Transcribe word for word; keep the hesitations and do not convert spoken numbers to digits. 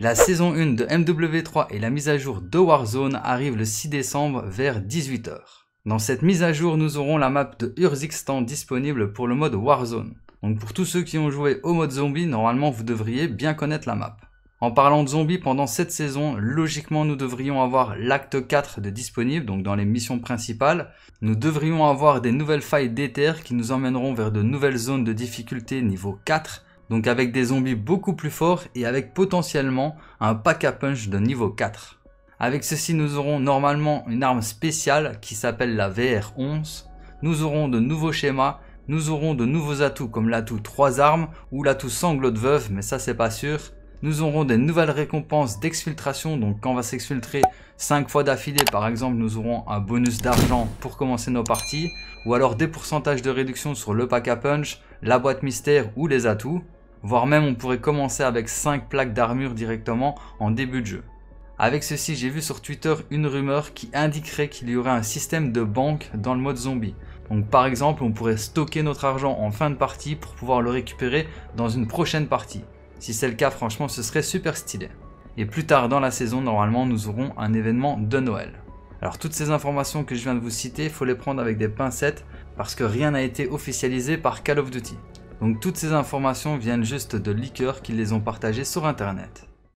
La saison un de M W trois et la mise à jour de Warzone arrivent le six décembre vers dix-huit heures. Dans cette mise à jour, nous aurons la map de Urzikstan disponible pour le mode Warzone. Donc pour tous ceux qui ont joué au mode zombie, normalement vous devriez bien connaître la map. En parlant de zombies, pendant cette saison, logiquement nous devrions avoir l'acte quatre de disponible, donc dans les missions principales. Nous devrions avoir des nouvelles failles d'éther qui nous emmèneront vers de nouvelles zones de difficulté niveau quatre. Donc avec des zombies beaucoup plus forts et avec potentiellement un pack à punch de niveau quatre. Avec ceci, nous aurons normalement une arme spéciale qui s'appelle la V R onze. Nous aurons de nouveaux schémas, nous aurons de nouveaux atouts comme l'atout trois armes ou l'atout sanglot de veuve, mais ça c'est pas sûr. Nous aurons des nouvelles récompenses d'exfiltration, donc quand on va s'exfiltrer cinq fois d'affilée par exemple, nous aurons un bonus d'argent pour commencer nos parties. Ou alors des pourcentages de réduction sur le pack à punch, la boîte mystère ou les atouts. Voire même on pourrait commencer avec cinq plaques d'armure directement en début de jeu. Avec ceci, j'ai vu sur Twitter une rumeur qui indiquerait qu'il y aurait un système de banque dans le mode zombie. Donc par exemple, on pourrait stocker notre argent en fin de partie pour pouvoir le récupérer dans une prochaine partie. Si c'est le cas, franchement ce serait super stylé. Et plus tard dans la saison, normalement nous aurons un événement de Noël. Alors toutes ces informations que je viens de vous citer, il faut les prendre avec des pincettes parce que rien n'a été officialisé par Call of Duty. Donc toutes ces informations viennent juste de leakers qui les ont partagées sur internet.